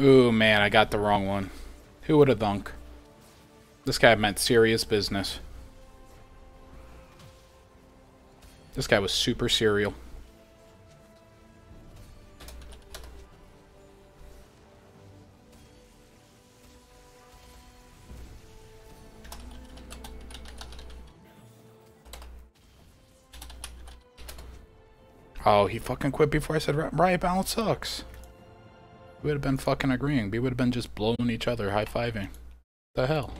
Ooh, man, I got the wrong one. Who would have thunk? This guy meant serious business. This guy was super serial. Oh, he fucking quit before I said riot balance sucks. We would have been fucking agreeing. We would have been just blowing each other, high-fiving. The hell?